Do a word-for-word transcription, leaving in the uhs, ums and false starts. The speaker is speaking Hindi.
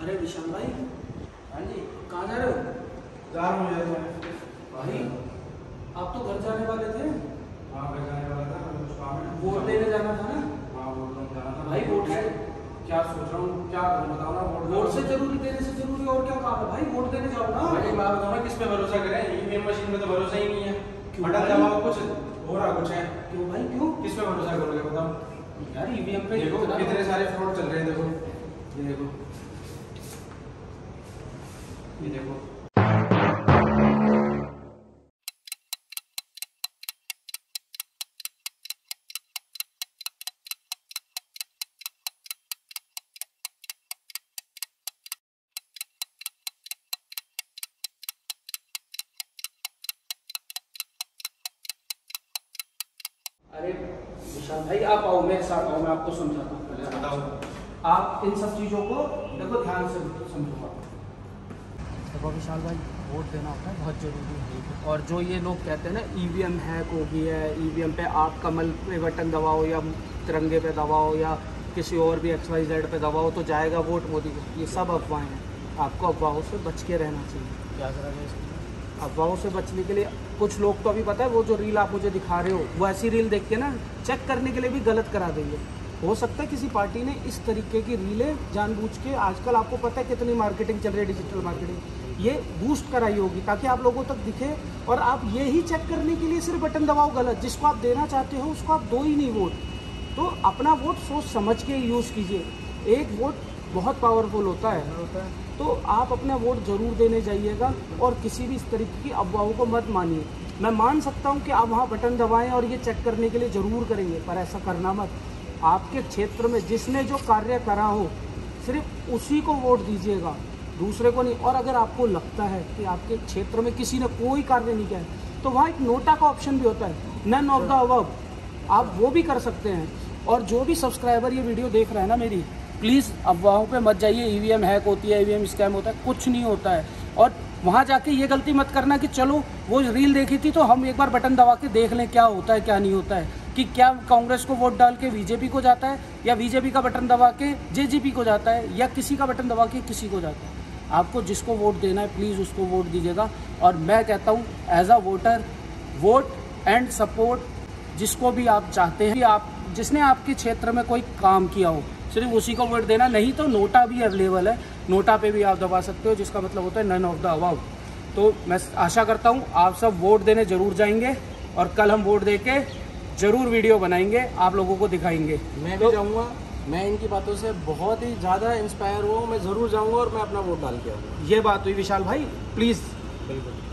अरे विशाल भाई, हाँ जी, कहाँ जा रहे हो? जा रहा हूँ यार भाई, आप तो घर जाने वाले थे। हाँ, घर जाने वाला था, कुछ काम है, वोट लेने जाना था ना। हाँ, वोट लेने जाना था भाई। वोट है, क्या सोच रहा हूँ, क्या बताओ ना। वोट वोट से जरूरी, देने से जरूरी और क्या काम है भाई। वोट देने जाओ ना भाई। बात बताओ ना, किस पे भरोसा करें? ईवीएम मशीन में तो भरोसा ही नहीं है। बटन दबाओ, कुछ हो रहा कुछ है। क्यों भाई, क्यों? किस पे भरोसा करोगे बताओ यार। ईवीएम पे देखो कितने सारे फ्रॉड चल रहे हैं। देखो ये, देखो ये, देखो अरे विशाल भाई, आप आओ मेरे साथ, आओ, मैं आपको समझाता हूँ। पहले बताओ आप इन सब चीज़ों को देखो, ध्यान से समझो। देखो विशाल भाई, वोट देना होता है बहुत ज़रूरी है। और जो ये लोग कहते हैं ना, ईवीएम हैक हो गई है, ईवीएम पे आप कमल पे बटन दबाओ या तिरंगे पे दबाओ या किसी और भी एक्स वाई जेड पे दबाओ तो जाएगा वोट मोदी को, ये सब अफवाहें हैं। आपको अफवाहों से बच के रहना चाहिए। क्या करेंगे इसमें? अफवाहों से बचने के लिए कुछ लोग तो अभी पता है, वो जो रील आप मुझे दिखा रहे हो, वो ऐसी रील देख के ना चेक करने के लिए भी गलत करा देंगे। हो सकता है किसी पार्टी ने इस तरीके की रीलें जानबूझ के, आजकल आपको पता है कितनी मार्केटिंग चल रही है, डिजिटल मार्केटिंग, ये बूस्ट कराई होगी ताकि आप लोगों तक दिखे। और आप ये ही चेक करने के लिए सिर्फ बटन दबाओ गलत, जिसको आप देना चाहते हो उसको आप दो ही नहीं वोट। तो अपना वोट सोच समझ के यूज़ कीजिए। एक वोट बहुत पावरफुल होता है, तो आप अपना वोट ज़रूर देने जाइएगा। और किसी भी इस तरीके की अफवाहों को मत मानिए। मैं मान सकता हूँ कि आप वहाँ बटन दबाएं और ये चेक करने के लिए ज़रूर करेंगे, पर ऐसा करना मत। आपके क्षेत्र में जिसने जो कार्य करा हो, सिर्फ उसी को वोट दीजिएगा, दूसरे को नहीं। और अगर आपको लगता है कि आपके क्षेत्र में किसी ने कोई कार्य नहीं किया है, तो वहाँ एक नोटा का ऑप्शन भी होता है, नन ऑफ द अबव, आप वो भी कर सकते हैं। और जो भी सब्सक्राइबर ये वीडियो देख रहा है ना मेरी, प्लीज़ अफवाहों पे मत जाइए। ईवीएम हैक होती है, ईवीएम स्कैम होता है, कुछ नहीं होता है। और वहाँ जाके ये गलती मत करना कि चलो वो रील देखी थी तो हम एक बार बटन दबा के देख लें क्या होता है क्या नहीं होता है, कि क्या कांग्रेस को वोट डाल के बीजेपी को जाता है या बीजेपी का बटन दबा के जेजेपी को जाता है या किसी का बटन दबा के किसी को जाता है। आपको जिसको वोट देना है प्लीज़ उसको वोट दीजिएगा। और मैं कहता हूँ as a voter, vote and support जिसको भी आप चाहते हैं, कि आप जिसने आपके क्षेत्र में कोई काम किया हो, सिर्फ उसी को वोट देना। नहीं तो नोटा भी अवेलेबल है, नोटा पे भी आप दबा सकते हो, जिसका मतलब होता है नन ऑफ द अबव। तो मैं आशा करता हूँ आप सब वोट देने ज़रूर जाएंगे, और कल हम वोट दे के ज़रूर वीडियो बनाएंगे, आप लोगों को दिखाएंगे। मैं तो जाऊँगा, मैं इनकी बातों से बहुत ही ज़्यादा इंस्पायर हुआ हूँ, मैं ज़रूर जाऊँगा और मैं अपना वोट डाल के आऊँगा। ये बात हुई विशाल भाई, प्लीज़। बिल्कुल।